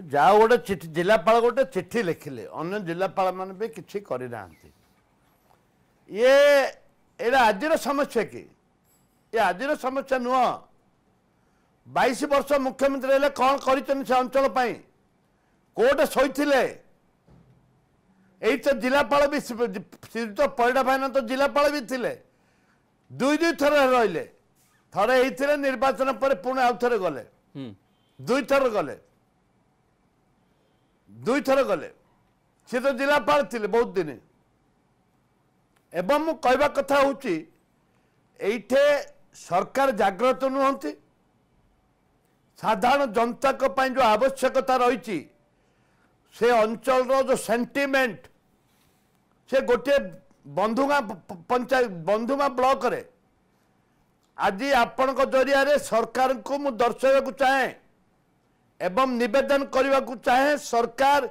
जहाँ गोटे चिठी जिलापाल गोटे चिठी लिखिले अन्य जिलापाल मान भी किसी करना ये आज समस्या कि ये आज समस्या नुह 22 वर्ष मुख्यमंत्री हेले कौन कर अंचल कोटे शोले यही तो जिलापाल भी श्रीयुक्त परिडा भाईना तो जिलापाल भी थे दुई दुई थर रे थे ये निर्वाचन पर पुणे आउ थे गले दुई थर गले सी तो जिलापाल थे बहुत दिन एवं कहवा कथा होठे सरकार जागृत नुहति साधारण जनता जो आवश्यकता रही से अंचल जो सेंटिमेंट से गोटे बंधुगा पंचायत बंधुगा ब्लॉक रे आज आपण जरिया सरकार को मु दर्शाइबा चाहे एवं निवेदन करने को चाहे सरकार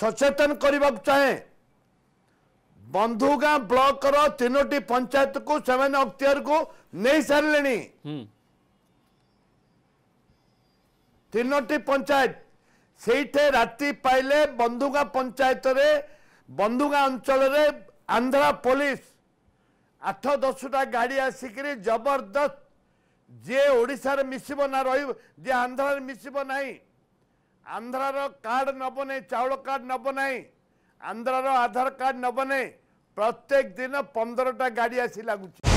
सचेतन करने को चाहे बंधुगा ब्लॉक रो 3टी पंचायत को सेना अख्तियार को नहीं सारे 3टी पंचायत सेठे राति पाइले बंधुगा पंचायत रे बंधुगा अंचल रे आंध्रा पुलिस 8-10टा गाड़ी आसिक जबरदस्त जे ओडिशार मिसिबो ना रही जे आंध्रार मिसिबो नाही आंध्रार कार्ड नब नहीं चाउल कार्ड नब नहीं आंध्रार आधार कार्ड नब नहीं प्रत्येक दिन 15टा गाड़ी आसी लागुची।